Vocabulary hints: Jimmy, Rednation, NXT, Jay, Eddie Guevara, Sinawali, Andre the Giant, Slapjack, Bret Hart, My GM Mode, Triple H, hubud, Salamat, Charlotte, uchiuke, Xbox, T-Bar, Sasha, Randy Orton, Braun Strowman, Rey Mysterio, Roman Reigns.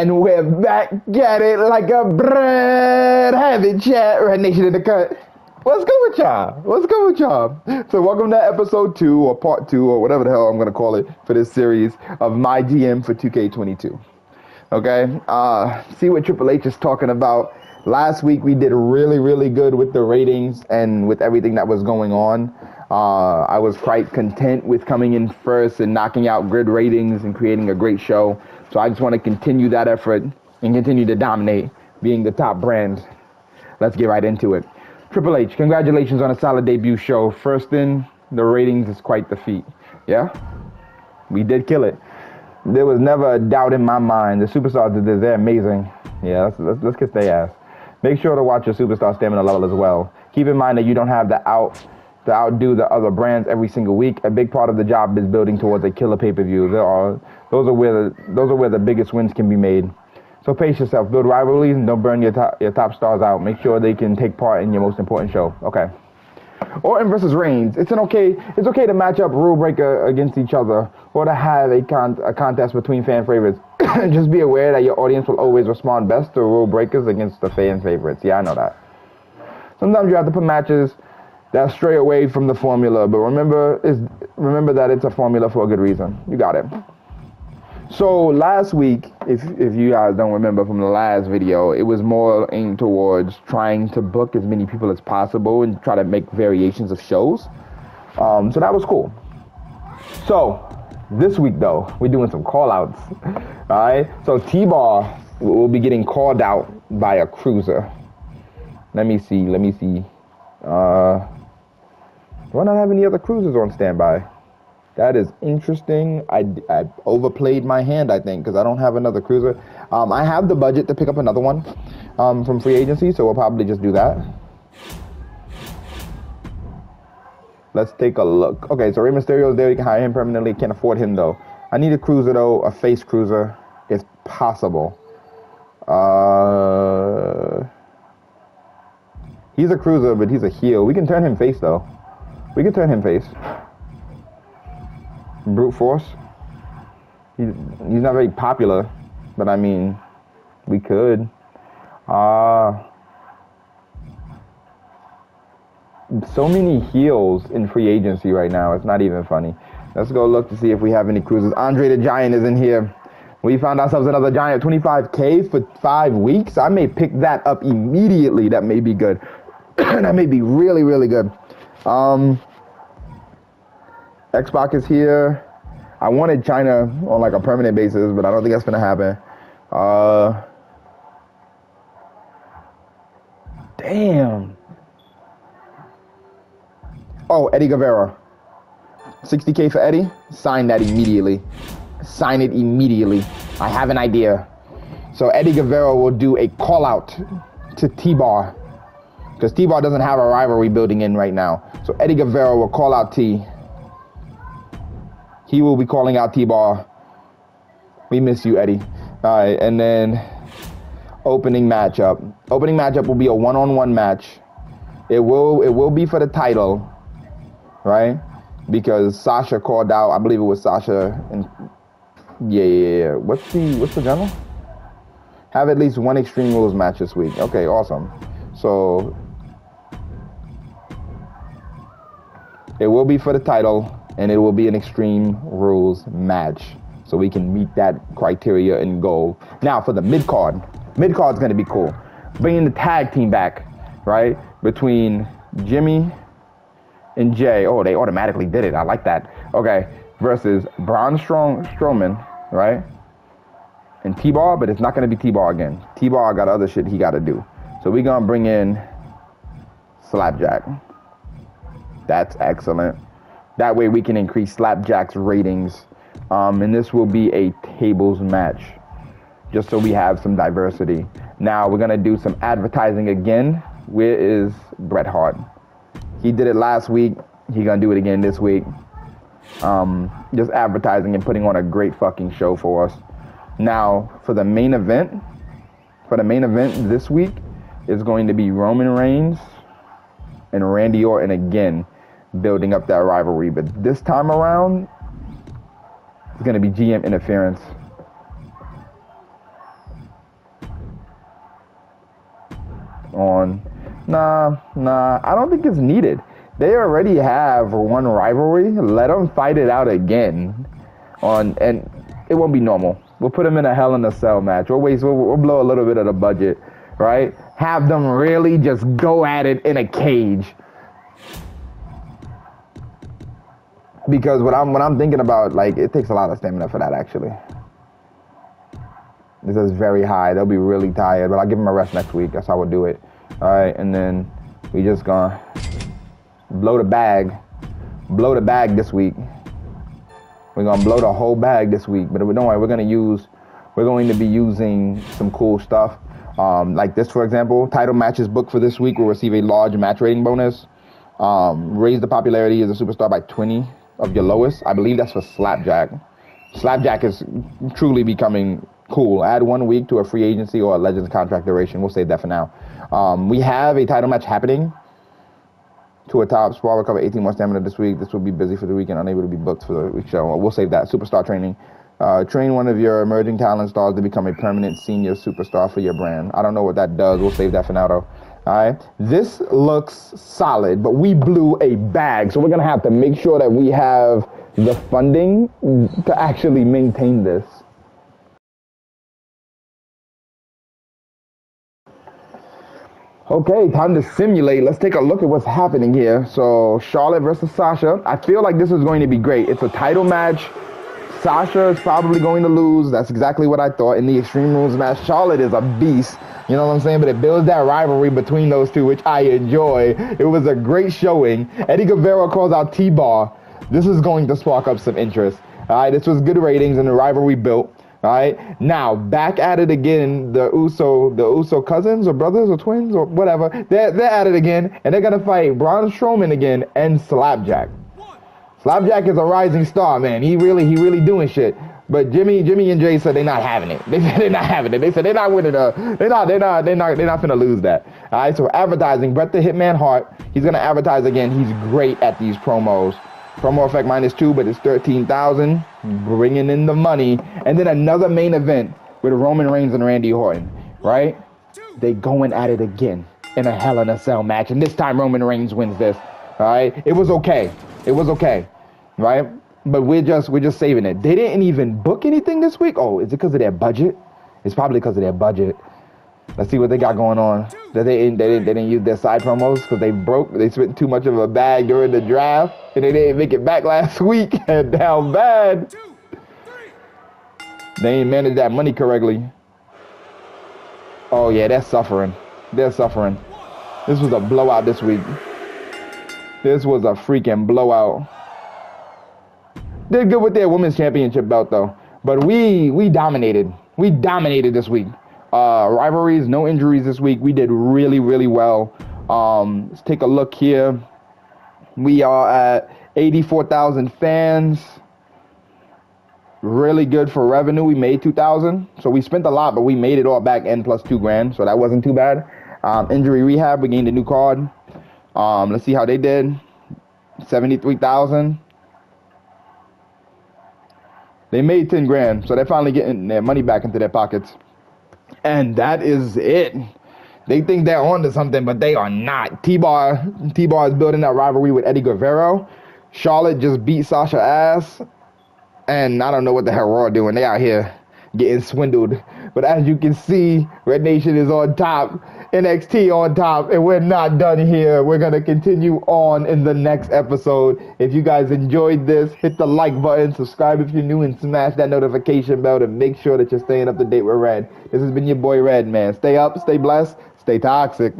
And we're back at it like a bread heavy chat. Red Nation in the cut. What's good with y'all? What's good with y'all? So welcome to episode 2 or part 2 or whatever the hell I'm going to call it for this series of My GM for 2K22. Okay? See what Triple H is talking about. Last week we did really good with the ratings and with everything that was going on. I was quite content with coming in first and knocking out good ratings and creating a great show. So I just want to continue that effort and continue to dominate being the top brand. Let's get right into it. Triple H, congratulations on a solid debut show. First in the ratings is quite the feat. Yeah? We did kill it. There was never a doubt in my mind. The superstars, they're amazing. Yeah, let's kiss their ass. Make sure to watch your superstar stamina level as well. Keep in mind that you don't have the to outdo the other brands every single week. A big part of the job is building towards a killer pay-per-view. Those are where the biggest wins can be made. So pace yourself, build rivalries, and don't burn your top stars out. Make sure they can take part in your most important show. Okay. Orton versus Reigns. It's okay to match up rule breaker against each other or to have a contest between fan favorites. Just be aware that your audience will always respond best to rule breakers against the fan favorites. Yeah, I know that. Sometimes you have to put matches that stray away from the formula, but remember that it's a formula for a good reason. You got it. So last week, if you guys don't remember from the last video, it was more aimed towards trying to book as many people as possible and try to make variations of shows. So that was cool. So this week though, we're doing some call outs. All right. So T-Bar will be getting called out by a cruiser. Let me see. Do I not have any other cruisers on standby? That is interesting. I overplayed my hand, I think, because I don't have another cruiser. I have the budget to pick up another one from free agency, so we'll probably just do that. Let's take a look. Okay, so Rey Mysterio is there. You can hire him permanently. Can't afford him, though. I need a cruiser, though, a face cruiser, if possible. He's a cruiser, but he's a heel. We can turn him face, though. We can turn him face. Brute force. He's not very popular, but I mean, we could. So many heels in free agency right now. It's not even funny. Let's go look to see if we have any cruisers. Andre the Giant is in here. We found ourselves another giant. 25K for 5 weeks. I may pick that up immediately. That may be good. That may be really good. Xbox is here. I wanted China on like a permanent basis, but I don't think that's gonna happen. Damn. Oh, Eddie Guevara. 60K for Eddie. Sign that immediately. Sign it immediately. I have an idea. So Eddie Guevara will do a call out to T-Bar, because T-Bar doesn't have a rivalry building in right now. So Eddie Guevara will call out T. He will be calling out T-Bar. We miss you, Eddie. All right, and then opening matchup. Opening matchup will be a one-on-one match. It will be for the title, right? Because Sasha called out. I believe it was Sasha. And yeah. What's the general? Have at least one Extreme Rules match this week. Okay, awesome. So it will be for the title, and it will be an Extreme Rules match, so we can meet that criteria and goal. Now for the mid-card. Mid-card's gonna be cool. Bringing the tag team back, right? Between Jimmy and Jay. Oh, they automatically did it. I like that. Okay, versus Braun Strowman, right? And T-Bar, but it's not gonna be T-Bar again. T-Bar got other shit he gotta do. So we're going to bring in Slapjack. That's excellent. That way we can increase Slapjack's ratings. And this will be a tables match, just so we have some diversity. Now we're going to do some advertising again. Where is Bret Hart? He did it last week. He's going to do it again this week. Just advertising and putting on a great fucking show for us. Now for the main event. For the main event this week, it's going to be Roman Reigns and Randy Orton again, building up that rivalry. But this time around, it's going to be GM interference. on. Nah, I don't think it's needed. They already have one rivalry. Let them fight it out again, and it won't be normal. We'll put them in a Hell in a Cell match. We'll blow a little bit of the budget, right? Have them really just go at it in a cage. Because what I'm thinking about, like, it takes a lot of stamina for that, actually. This is very high. They'll be really tired, but I'll give them a rest next week. That's how we'll do it. All right, and then we just gonna blow the bag this week. We're gonna blow the whole bag this week, but don't worry, we're going to be using some cool stuff, like this, for example. Title matches booked for this week will receive a large match rating bonus. Raise the popularity as a superstar by 20 of your lowest. I believe that's for Slapjack. Slapjack is truly becoming cool. Add 1 week to a free agency or a Legends contract duration. We'll save that for now. We have a title match happening. To a top spot, recover 18 more stamina this week. This will be busy for the weekend, unable to be booked for the week show. We'll save that. Superstar training. Train one of your emerging talent stars to become a permanent senior superstar for your brand. I don't know what that does. We'll save that for now, though. All right. This looks solid, but we blew a bag, so we're going to have to make sure that we have the funding to actually maintain this. Okay, time to simulate. Let's take a look at what's happening here. So, Charlotte versus Sasha. I feel like this is going to be great. It's a title match. Sasha is probably going to lose. That's exactly what I thought. In the Extreme Rules match, Charlotte is a beast. You know what I'm saying? But it builds that rivalry between those two, which I enjoy. It was a great showing. Eddie Guevara calls out T-Bar. This is going to spark up some interest. All right, this was good ratings and the rivalry built. All right, now back at it again. The Uso cousins or brothers or twins or whatever, they're at it again, and they're gonna fight Braun Strowman again and Slapjack. Slapjack is a rising star, man. He really doing shit. But Jimmy and Jay said they're not having it. They said they're not having it. They said they're not winning. They're not gonna lose that. All right, so advertising. Bret the Hitman Hart. He's gonna advertise again. He's great at these promos. Promo effect -2, but it's 13,000, bringing in the money. And then another main event with Roman Reigns and Randy Orton, right? They going at it again in a Hell in a Cell match, and this time Roman Reigns wins this, all right? It was okay, right? But we're just saving it. They didn't even book anything this week. Oh, is it because of their budget? It's probably because of their budget. Let's see what they got going on. They didn't use their side promos because they broke. They spent too much of a bag during the draft, and they didn't make it back last week. And down bad. They ain't managed that money correctly. Oh yeah, they're suffering. This was a blowout this week. This was a freaking blowout. Did good with their women's championship belt though, but we dominated. We dominated this week. Rivalries, no injuries this week. We did really, really well. Let's take a look here. We are at 84,000 fans. Really good for revenue. We made 2,000. So we spent a lot, but we made it all back and plus $2,000. So that wasn't too bad. Injury rehab, we gained a new card. Let's see how they did. 73,000. They made $10,000. So they're finally getting their money back into their pockets. And that is it. They think they're on to something, but they are not. T-Bar is building that rivalry with Eddie Guevara. Charlotte just beat Sasha ass. And I don't know what the hell Raw are doing. They out here getting swindled. But as you can see, Red Nation is on top. NXT on top. And we're not done here. We're going to continue on in the next episode. If you guys enjoyed this, hit the like button. Subscribe if you're new and smash that notification bell to make sure that you're staying up to date with Red. This has been your boy Red, man. Stay up, stay blessed, stay toxic.